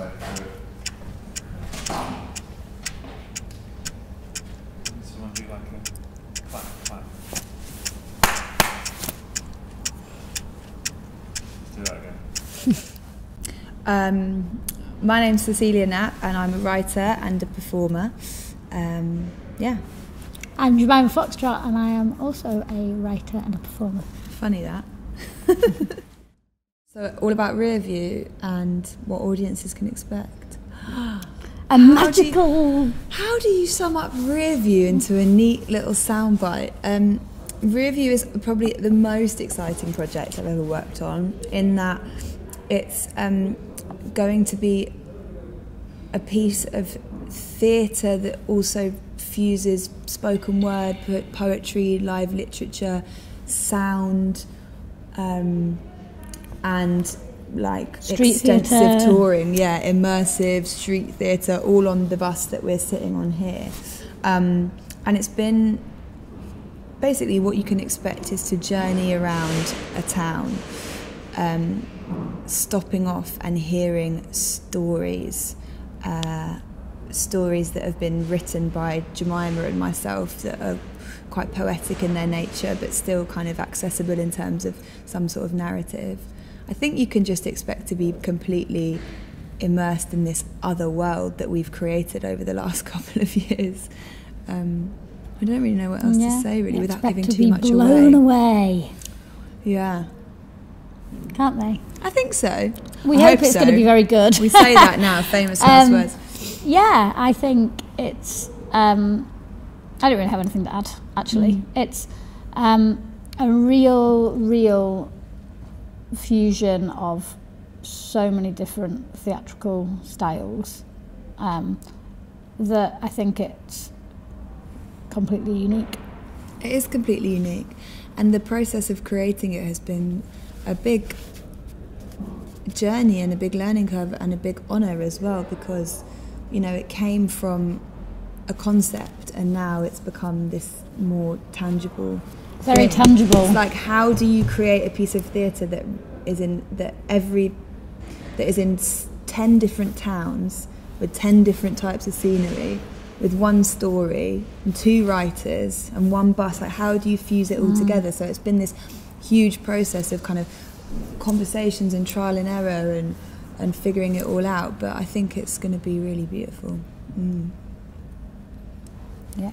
side of it. So I want to do like a clap, clap. Let's do that again. My name's Cecilia Knapp and I'm a writer and a performer. Yeah. I'm Jemima Foxtrot and I am also a writer and a performer. Funny that. So all about Rearview and what audiences can expect. A magical... How do you sum up Rearview into a neat little soundbite? Rearview is probably the most exciting project I've ever worked on, in that it's going to be a piece of theatre that also fuses spoken word, poetry, live literature, sound, and like street extensive theater. Touring, yeah, immersive street theatre, all on the bus that we're sitting on here. And it's been basically what you can expect is to journey around a town, stopping off and hearing stories. Stories that have been written by Jemima and myself that are quite poetic in their nature but still kind of accessible in terms of some sort of narrative. I think you can just expect to be completely immersed in this other world that we've created over the last couple of years. I don't really know what else to say really without giving too much away. Blown away. Yeah. Can't they? I think so. We hope it's going to be very good. We say that now, famous last words. Yeah, I think it's, I don't really have anything to add, actually. It's a real fusion of so many different theatrical styles that I think it's completely unique. It is completely unique. And the process of creating it has been a big journey and a big learning curve and a big honour as well, because you know, it came from a concept and now it's become this more tangible thing. Very tangible. It's like, how do you create a piece of theatre that is in that is in 10 different towns with 10 different types of scenery, with one story and two writers and one bus? Like, how do you fuse it all together? So it's been this huge process of kind of conversations and trial and error and figuring it all out, but I think it's going to be really beautiful. Yeah.